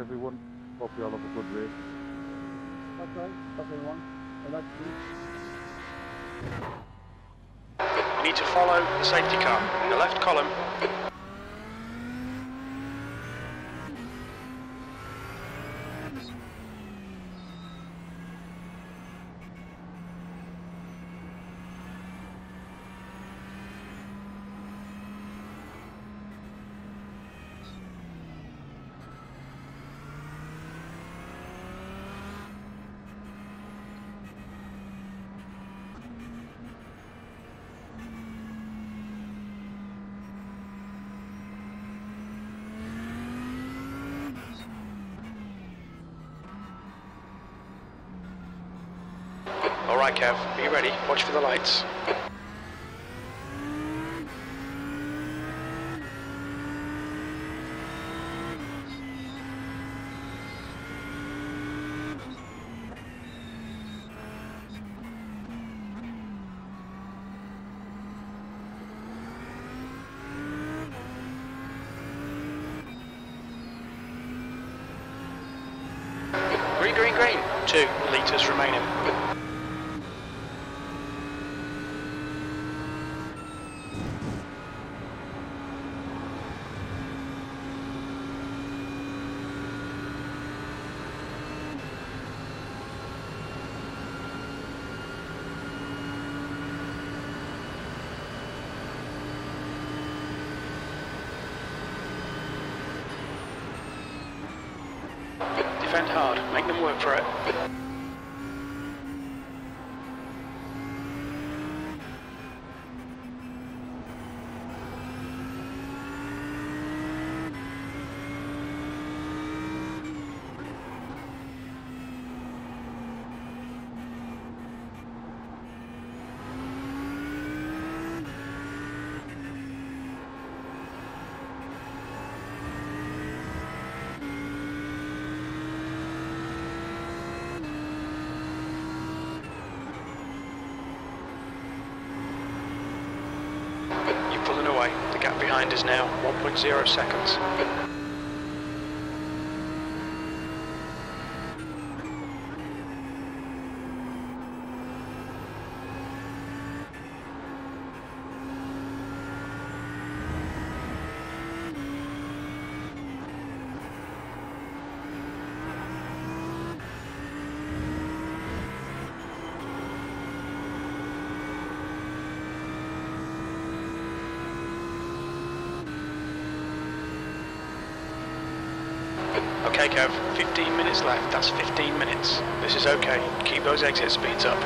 Everyone, hope you all have a good race. That's right, everyone. You need to follow the safety car in the left column. Alright Kev, be ready, watch for the lights. Green, green, green. 2 litres remaining. Defend hard, make them work for it. Pulling away. The gap behind is now 1.0 seconds. Okay Kev, 15 minutes left, that's 15 minutes. This is okay, keep those exit speeds up.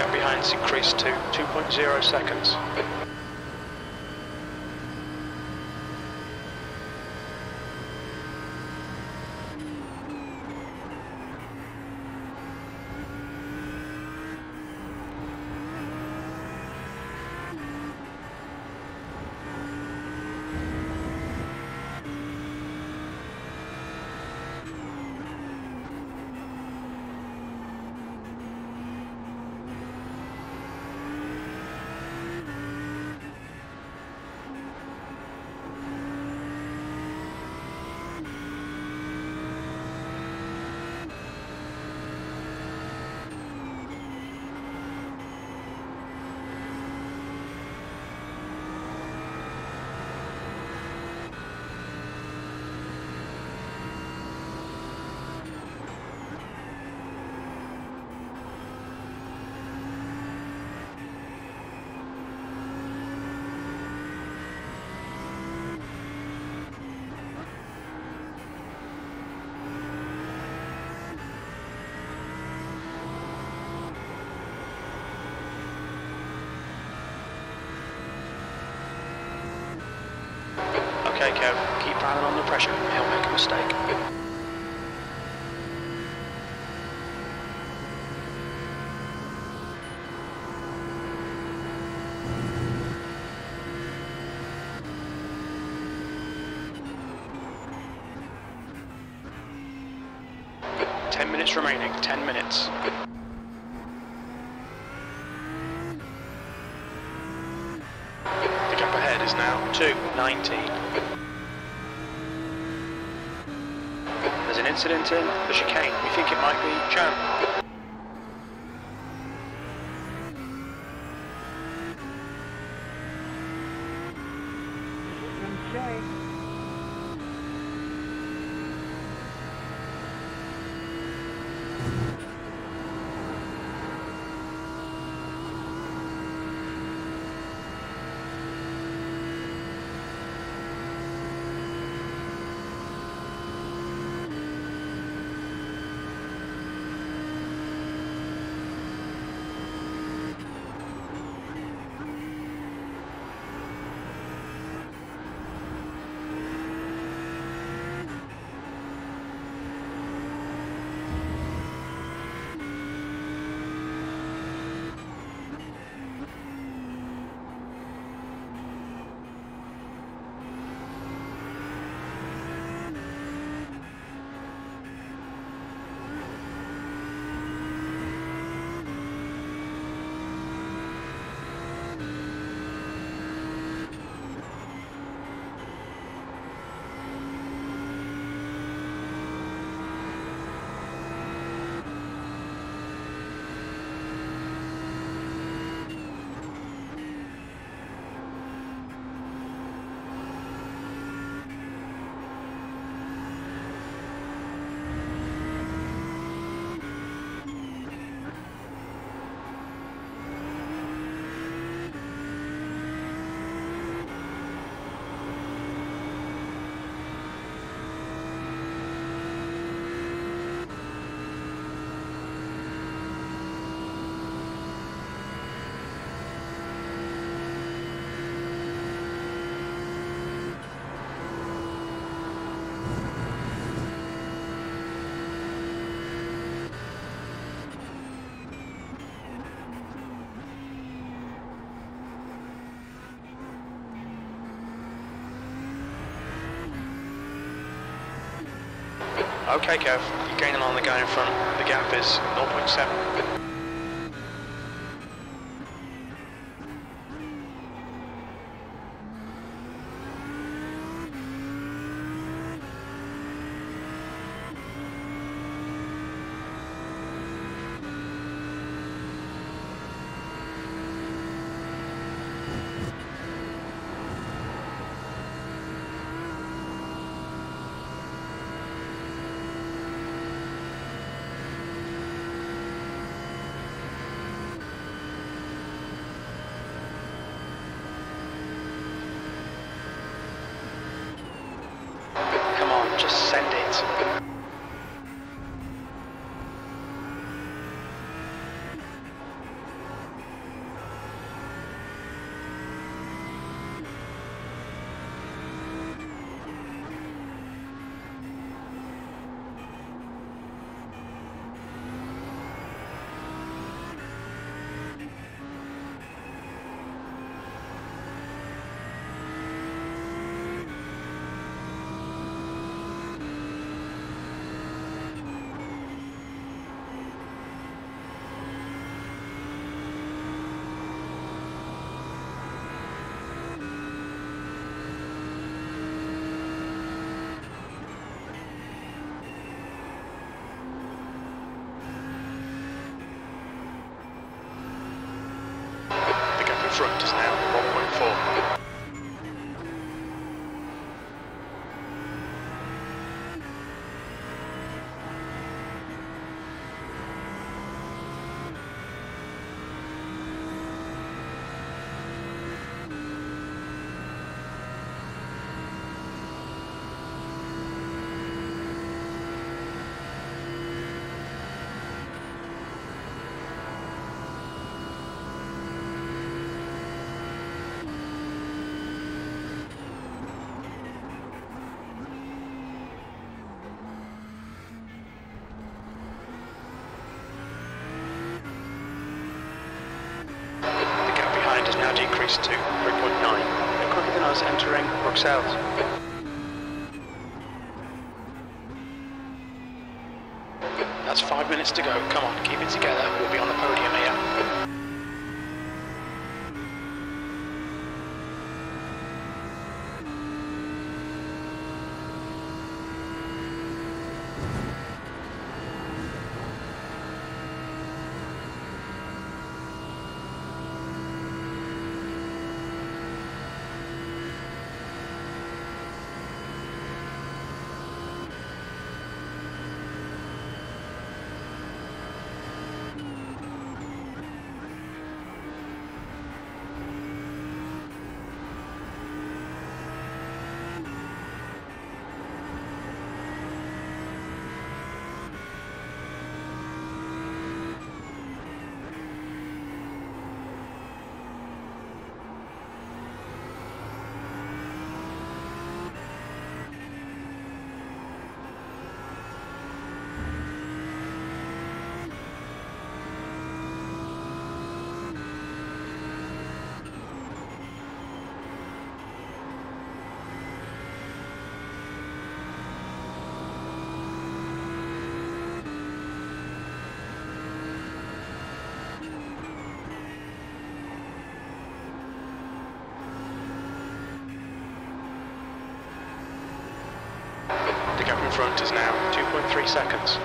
gap behind's increased to 2.0 seconds. Okay, Kev, keep running on the pressure, he'll make a mistake. Incident in the chicane. We think it might be jam. Okay, Kev, you're gaining on the guy in front. The gap is 0.7. obstruct us now, 1.4. Decreased to 3.9, and quicker than us entering Roxelles. That's 5 minutes to go, come on, keep it together, we'll be on the podium here. In front is now 2.3 seconds.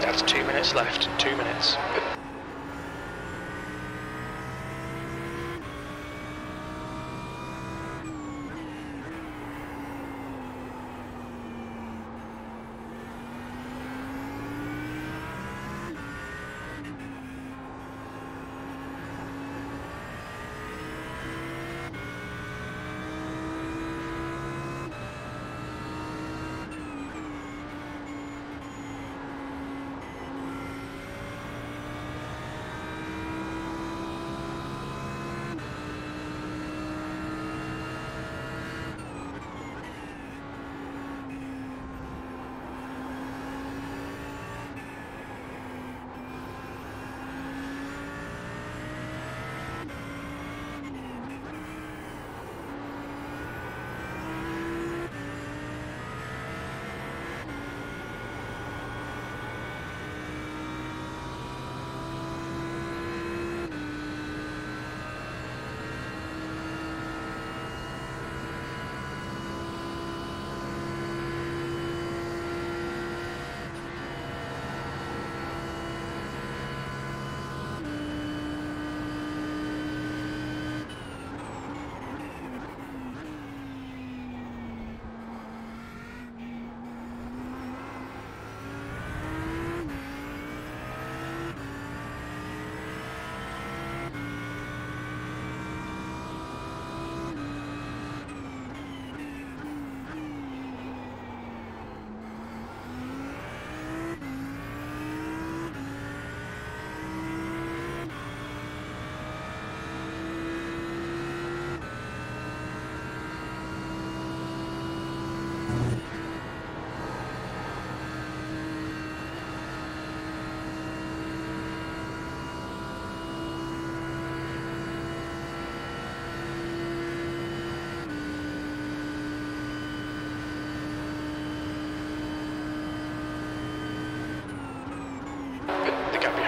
That's 2 minutes left, 2 minutes.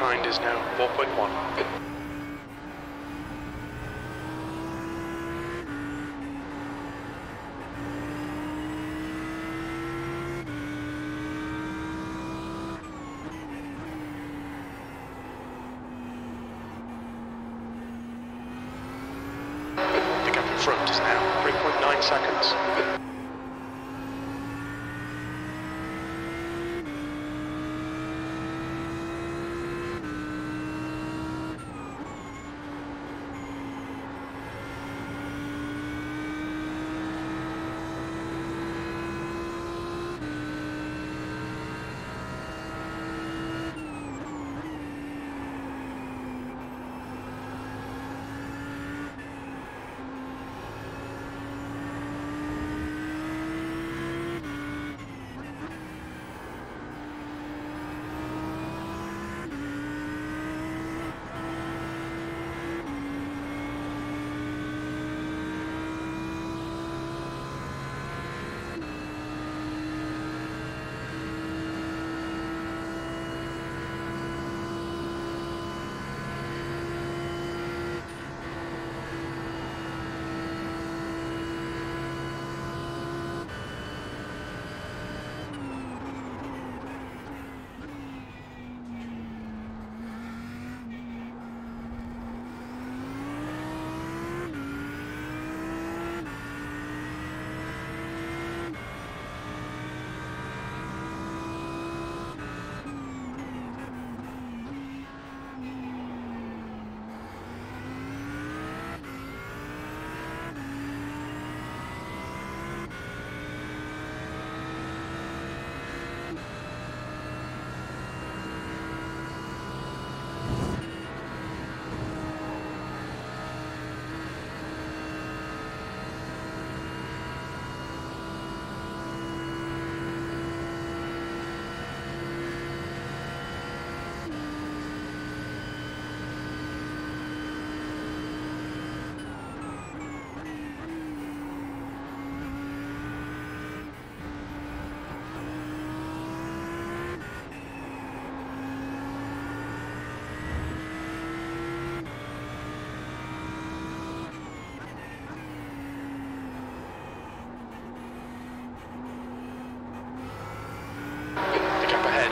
behind is now 4.1. Front is now 3.9 seconds.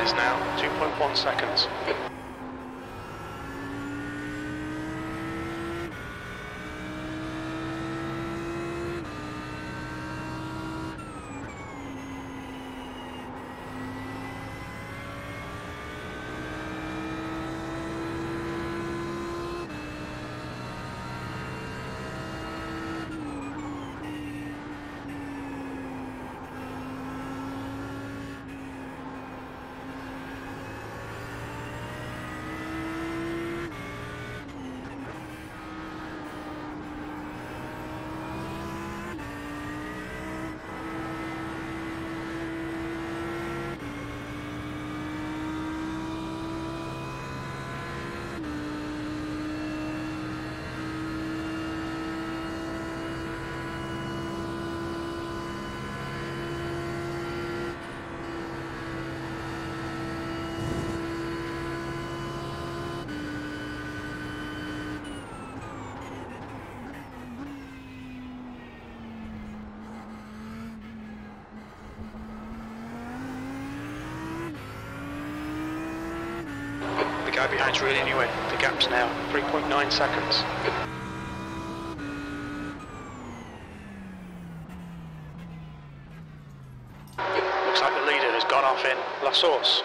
Is now 2.1 seconds. The guy behind you in anyway, the gap's now 3.9 seconds. Looks like the leader has gone off in La Source.